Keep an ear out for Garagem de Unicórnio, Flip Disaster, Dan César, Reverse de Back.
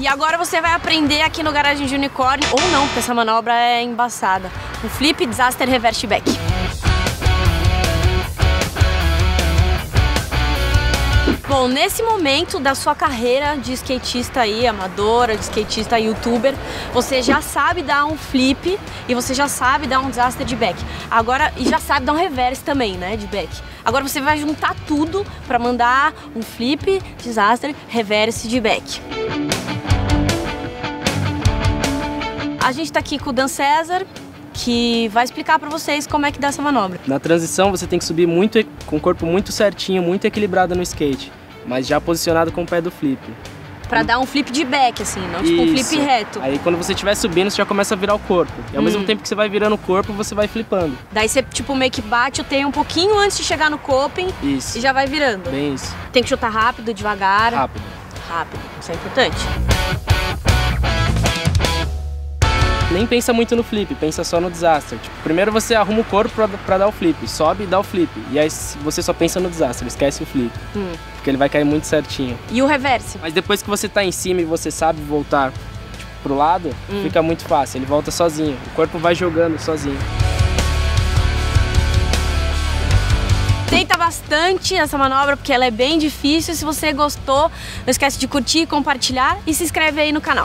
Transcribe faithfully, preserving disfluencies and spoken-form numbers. E agora você vai aprender aqui no Garagem de Unicórnio, ou não, porque essa manobra é embaçada. O flip, disaster, reverse back. Bom, nesse momento da sua carreira de skatista aí, amadora, de skatista youtuber, você já sabe dar um flip e você já sabe dar um disaster de back. Agora, e já sabe dar um reverse também, né, de back. Agora você vai juntar tudo para mandar um flip, disaster, reverse de back. A gente tá aqui com o Dan César, que vai explicar para vocês como é que dá essa manobra. Na transição você tem que subir muito, com o corpo muito certinho, muito equilibrado no skate, mas já posicionado com o pé do flip. Pra dar um flip de back, assim, não tipo um flip reto. Aí quando você estiver subindo, você já começa a virar o corpo. E ao hum. mesmo tempo que você vai virando o corpo, você vai flipando. Daí você, tipo, meio que bate o teio um pouquinho antes de chegar no coping. Isso. E já vai virando. Bem isso. Tem que chutar rápido, devagar. Rápido. Rápido. Isso é importante. Nem pensa muito no flip, pensa só no disaster. Tipo, primeiro você arruma o corpo pra, pra dar o flip, sobe e dá o flip. E aí você só pensa no disaster, esquece o flip. Hum. Porque ele vai cair muito certinho. E o reverse? Mas depois que você tá em cima e você sabe voltar tipo, pro lado, hum. fica muito fácil. Ele volta sozinho, o corpo vai jogando sozinho. Tenta bastante essa manobra porque ela é bem difícil. Se você gostou, não esquece de curtir, compartilhar e se inscreve aí no canal.